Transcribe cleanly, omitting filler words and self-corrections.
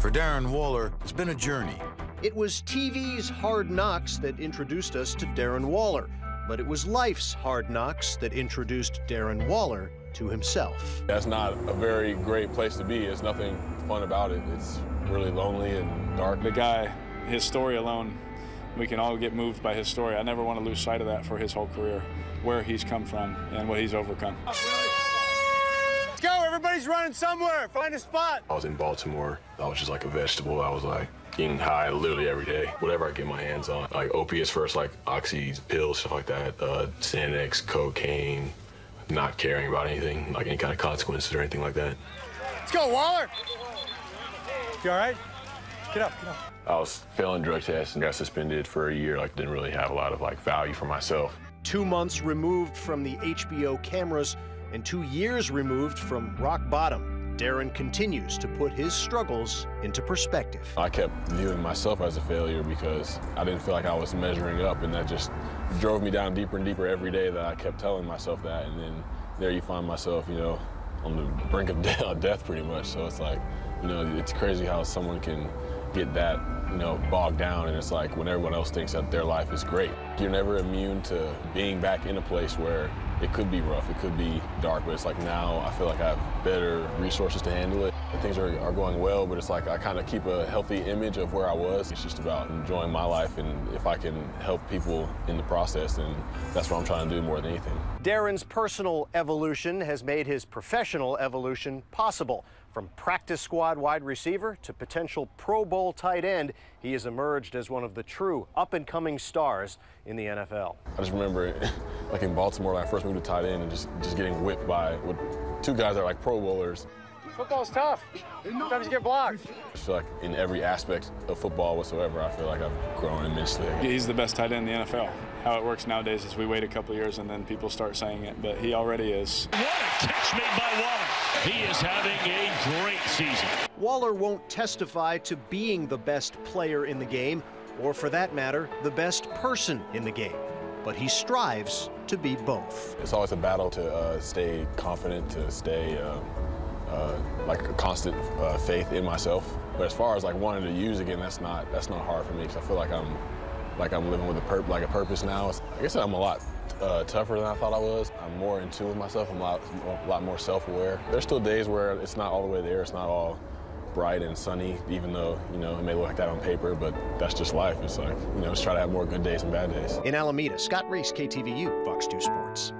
For Darren Waller, it's been a journey. It was TV's Hard Knocks that introduced us to Darren Waller, but it was life's Hard Knocks that introduced Darren Waller to himself. That's not a very great place to be. There's nothing fun about it. It's really lonely and dark. The guy, his story alone, we can all get moved by his story. I never want to lose sight of that for his whole career, where he's come from and what he's overcome. Let's go, everybody's running somewhere, find a spot. I was in Baltimore, I was just like a vegetable. I was like getting high literally every day, whatever I get my hands on. Like opiates first, like oxy, pills, stuff like that, Xanax, cocaine, not caring about anything, like any kind of consequences or anything like that. Let's go, Waller. You all right? Get up, get up. I was failing drug tests and got suspended for a year. Like, didn't really have a lot of like value for myself. 2 months removed from the HBO cameras and 2 years removed from rock bottom, Darren continues to put his struggles into perspective. I kept viewing myself as a failure because I didn't feel like I was measuring up, and that just drove me down deeper and deeper every day that I kept telling myself that. And then there you find myself, you know, on the brink of death pretty much. So it's like, you know, it's crazy how someone can get that, you know, bogged down, and it's like when everyone else thinks that their life is great. You're never immune to being back in a place where it could be rough, it could be dark, but it's like now I feel like I have better resources to handle it. Things are going well, but it's like I kind of keep a healthy image of where I was. It's just about enjoying my life, and if I can help people in the process, then that's what I'm trying to do more than anything. Darren's personal evolution has made his professional evolution possible. From practice squad wide receiver to potential Pro Bowl tight end, he has emerged as one of the true up-and-coming stars in the NFL. I just remember, like in Baltimore, when I first moved to tight end, and just getting whipped by two guys that are like Pro Bowlers. Football's tough. Sometimes you get blocked. I feel like in every aspect of football whatsoever, I feel like I've grown immensely. He's the best tight end in the NFL. How it works nowadays is we wait a couple of years and then people start saying it, but he already is. What a catch made by Waller. He is having a great season. Waller won't testify to being the best player in the game, or for that matter, the best person in the game, but he strives to be both. It's always a battle to stay confident, to stay like a constant faith in myself. But as far as like wanting to use again, that's not hard for me, because I feel like I'm living with a purpose now. I guess I'm a lot tougher than I thought I was. I'm more in tune with myself. I'm a lot more self-aware. There's still days where it's not all the way there. It's not all bright and sunny, even though, you know, it may look like that on paper, but that's just life. It's like, you know, just try to have more good days than bad days. In Alameda, Scott Reiss, KTVU, Fox 2 Sports.